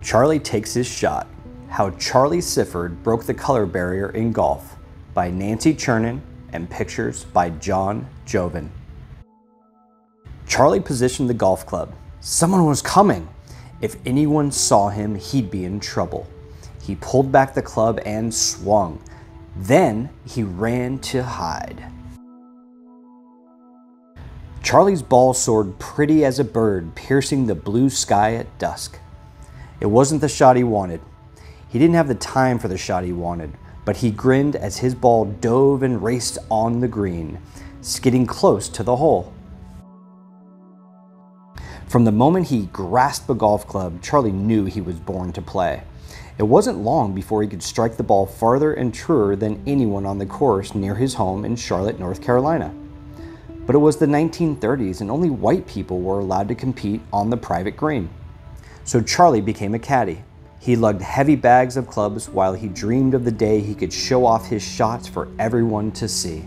Charlie Takes His Shot: How Charlie Sifford Broke the Color Barrier in Golf by Nancy Churnin and pictures by John Jovan. Charlie positioned the golf club. Someone was coming. If anyone saw him, he'd be in trouble. He pulled back the club and swung. Then he ran to hide. Charlie's ball soared pretty as a bird, piercing the blue sky at dusk. It wasn't the shot he wanted. He didn't have the time for the shot he wanted, but he grinned as his ball dove and raced on the green, skidding close to the hole. From the moment he grasped the golf club, Charlie knew he was born to play. It wasn't long before he could strike the ball farther and truer than anyone on the course near his home in Charlotte, North Carolina. But it was the 1930s and only white people were allowed to compete on the private green. So Charlie became a caddy. He lugged heavy bags of clubs while he dreamed of the day he could show off his shots for everyone to see.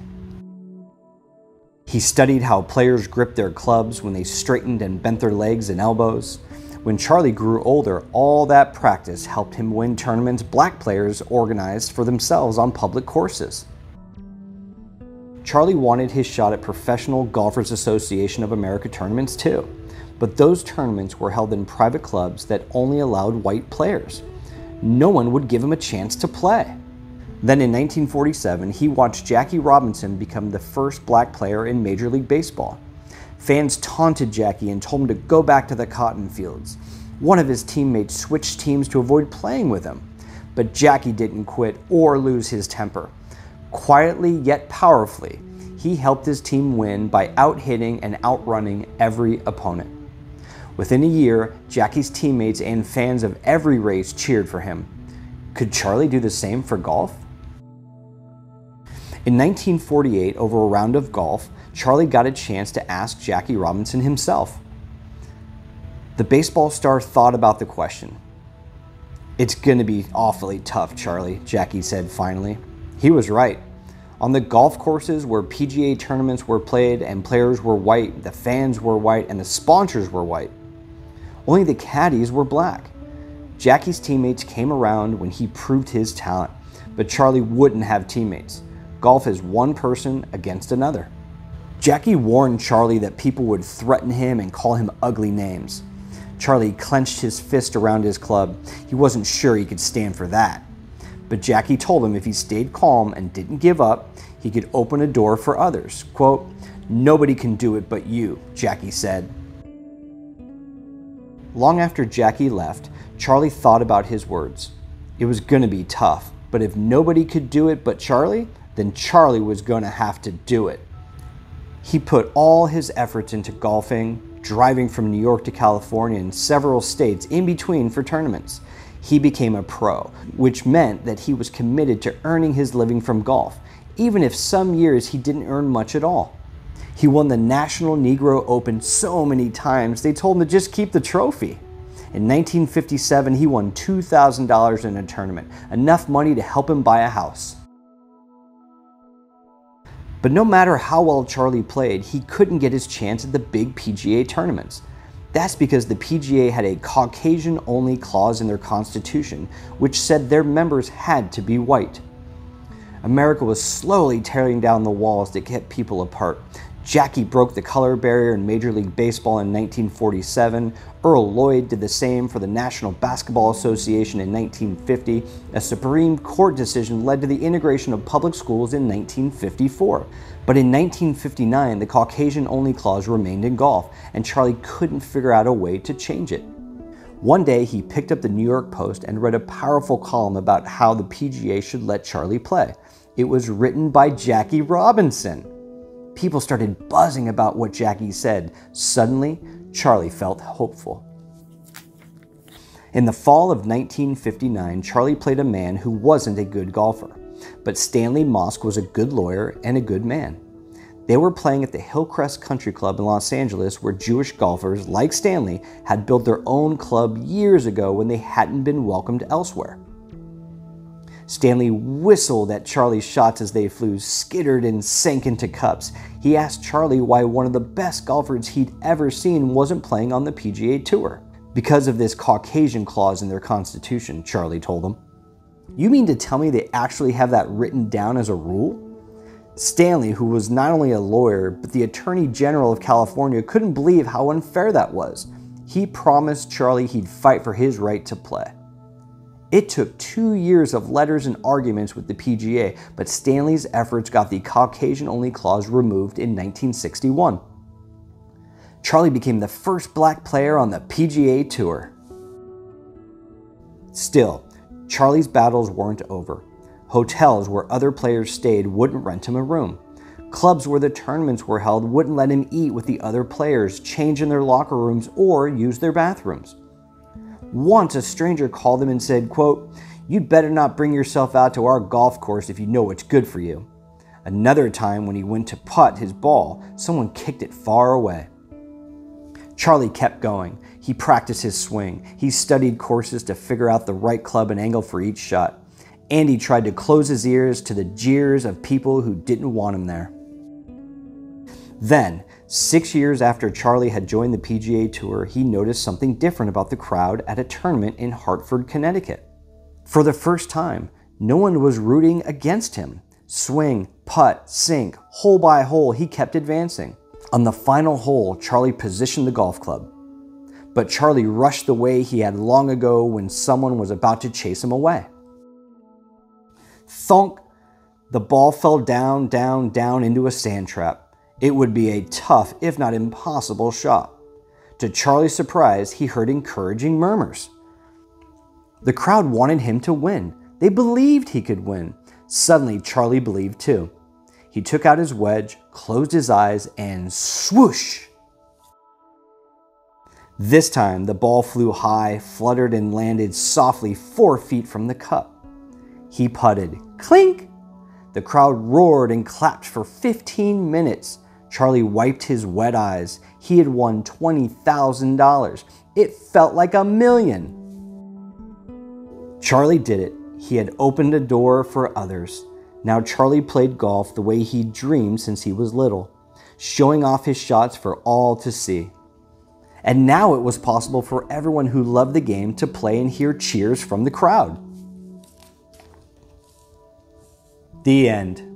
He studied how players gripped their clubs when they straightened and bent their legs and elbows. When Charlie grew older, all that practice helped him win tournaments black players organized for themselves on public courses. Charlie wanted his shot at Professional Golfers Association of America tournaments too, but those tournaments were held in private clubs that only allowed white players. No one would give him a chance to play. Then in 1947, he watched Jackie Robinson become the first black player in Major League Baseball. Fans taunted Jackie and told him to go back to the cotton fields. One of his teammates switched teams to avoid playing with him, but Jackie didn't quit or lose his temper. Quietly yet powerfully, he helped his team win by out-hitting and outrunning every opponent. Within a year, Jackie's teammates and fans of every race cheered for him. Could Charlie do the same for golf? In 1948, over a round of golf, Charlie got a chance to ask Jackie Robinson himself. The baseball star thought about the question. "It's gonna be awfully tough, Charlie," Jackie said finally. He was right. On the golf courses where PGA tournaments were played and players were white, the fans were white, and the sponsors were white. Only the caddies were black. Jackie's teammates came around when he proved his talent, but Charlie wouldn't have teammates. Golf is one person against another. Jackie warned Charlie that people would threaten him and call him ugly names. Charlie clenched his fist around his club. He wasn't sure he could stand for that. But Jackie told him if he stayed calm and didn't give up, he could open a door for others. Quote, "Nobody can do it but you," Jackie said. Long after Jackie left, Charlie thought about his words. It was gonna be tough, but if nobody could do it but Charlie, then Charlie was gonna have to do it. He put all his efforts into golfing, driving from New York to California and several states in between for tournaments. He became a pro, which meant that he was committed to earning his living from golf, even if some years he didn't earn much at all. He won the National Negro Open so many times, they told him to just keep the trophy. In 1957, he won $2,000 in a tournament, enough money to help him buy a house. But no matter how well Charlie played, he couldn't get his chance at the big PGA tournaments. That's because the PGA had a Caucasian-only clause in their constitution, which said their members had to be white. America was slowly tearing down the walls that kept people apart. Jackie broke the color barrier in Major League Baseball in 1947. Earl Lloyd did the same for the National Basketball Association in 1950. A Supreme Court decision led to the integration of public schools in 1954. But in 1959, the Caucasian-only clause remained in golf, and Charlie couldn't figure out a way to change it. One day, he picked up the New York Post and read a powerful column about how the PGA should let Charlie play. It was written by Jackie Robinson. People started buzzing about what Jackie said. Suddenly, Charlie felt hopeful. In the fall of 1959, Charlie played a man who wasn't a good golfer, but Stanley Mosk was a good lawyer and a good man. They were playing at the Hillcrest Country Club in Los Angeles, where Jewish golfers, like Stanley, had built their own club years ago when they hadn't been welcomed elsewhere. Stanley whistled at Charlie's shots as they flew, skittered, and sank into cups. He asked Charlie why one of the best golfers he'd ever seen wasn't playing on the PGA Tour. because of this Caucasian clause in their constitution, Charlie told them. You mean to tell me they actually have that written down as a rule? Stanley, who was not only a lawyer, but the Attorney General of California, couldn't believe how unfair that was. He promised Charlie he'd fight for his right to play. It took 2 years of letters and arguments with the PGA, but Stanley's efforts got the Caucasian-only clause removed in 1961. Charlie became the first black player on the PGA Tour. Still, Charlie's battles weren't over. Hotels where other players stayed wouldn't rent him a room. Clubs where the tournaments were held wouldn't let him eat with the other players, change in their locker rooms, or use their bathrooms. Once a stranger called him and said, quote, "You'd better not bring yourself out to our golf course if you know what's good for you." Another time when he went to putt his ball, someone kicked it far away. Charlie kept going. He practiced his swing. He studied courses to figure out the right club and angle for each shot. And he tried to close his ears to the jeers of people who didn't want him there. Then, 6 years after Charlie had joined the PGA Tour, he noticed something different about the crowd at a tournament in Hartford, Connecticut. For the first time, no one was rooting against him. Swing, putt, sink, hole by hole, he kept advancing. On the final hole, Charlie positioned the golf club. But Charlie rushed the way he had long ago when someone was about to chase him away. Thunk! The ball fell down, down, down into a sand trap. It would be a tough, if not impossible, shot. To Charlie's surprise, he heard encouraging murmurs. The crowd wanted him to win. They believed he could win. Suddenly, Charlie believed too. He took out his wedge, closed his eyes, and swoosh! This time, the ball flew high, fluttered, and landed softly 4 feet from the cup. He putted. Clink! The crowd roared and clapped for 15 minutes. Charlie wiped his wet eyes. He had won $20,000. It felt like a million. Charlie did it. He had opened a door for others. Now Charlie played golf the way he dreamed since he was little, showing off his shots for all to see. And now it was possible for everyone who loved the game to play and hear cheers from the crowd. The end.